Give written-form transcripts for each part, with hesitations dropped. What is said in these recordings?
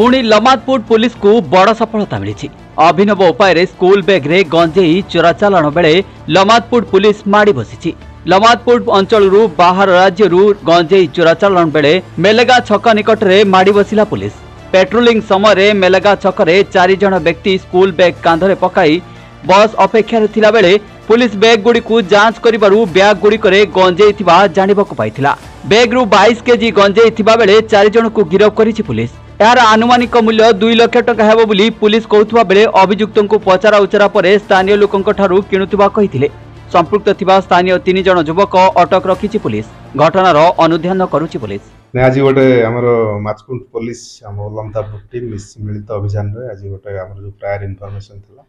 पुणी लमादपुर पुलिस को बड़ सफलता मिली। अभिनव उपाय स्कूल बैग्रे गंजेई चोरा चालाण बेले लमादपुर पुलिस माड़ी बसी। लमादपुर अंचल बाहर राज्य गंजेई चोरा चालाण बेले मेलेगा छक निकट में माड़ी बसिला पुलिस। पेट्रोलिंग समय मेलेगा छकरे चारि जण व्यक्ति स्कूल बैग कांधरे पकाई बस अपेक्षार थिला बेले पुलिस बैग गुडी को जांच करिबारु बैग गुडी करे गंजेई थिबा जानिबाकु पाइथिला। बैग्रु 22 केजी गंजेई थिबा बेले चारि जण को गिरफ करिछि पुलिस। यार आनुमानिक मूल्य 2 लाख टका हेबो बोली पुलिस कहथुवा बेले अभियुक्तों को पचरा उचरा परे स्थानीय लोकों ठारू किणुथिबा कहिथिले। संपुक्त थिबा स्थानीय 3 जण युवक अटक रखिछि पुलिस। घटनार अनुध्यान करूछि पुलिस। आज गोटे हमर माचकुंड पुलिस हमर लमतापुर टीम मिलित अभियान रे आज गोटे हमर जो प्रायर इन्फॉर्मेशन थला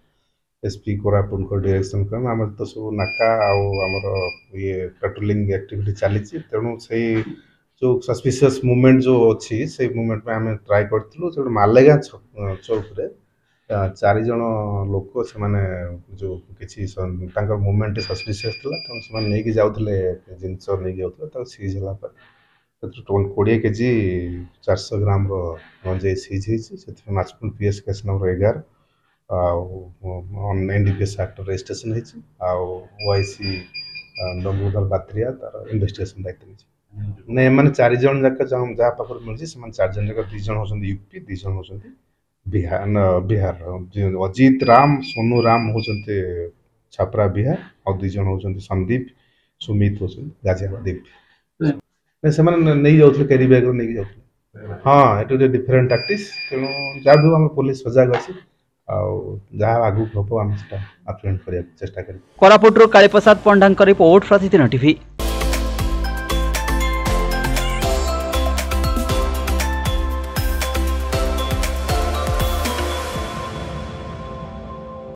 एसपी कोरापुन को डायरेक्शन क्रम हमर तो सब नाका आउ हमर ये पेट्रोलिंग एक्टिविटी चलिछि। तेनु सही जो सस्पिशियस मूवमेंट जो अच्छी से मूवमेंट में आम ट्राए करूँ। मालेगा चौक चारिज लोक से माने जो किसी मूवमेंट सस्पिशियस था तेनाली से नहीं जाते जिनस नहीं जाते सीज है 20 केजी 400 ग्राम गंजेई सीज हो Machkund PS case number 11 NDPS act registration होईसी डर बात्रिया तार इन्वेस्टिगेशन दायित्व ने माने चारि जन जाक जा पाखर मिलछि समान चारि जन जाक 2 जन होसंती यूपी 2 जन होसंती बिहार अजित राम सोनू राम होसंती छापरा बिहार और 2 जन होसंती संदीप सुमित होसंती गाजियाबादीप ने समान नै जाउथले कैरी बैग नै जाउथले। हां एटो जे डिफरेंट टैक्टिस तेनो जाबो हम पुलिस सजाग अछि और जहा आगु खपो हम सेटा अप्रेंट करिया चेष्टा करी। कोरापुट रो कालीप्रसाद पंडांकर रिपोर्ट प्रतिदिन टीवी।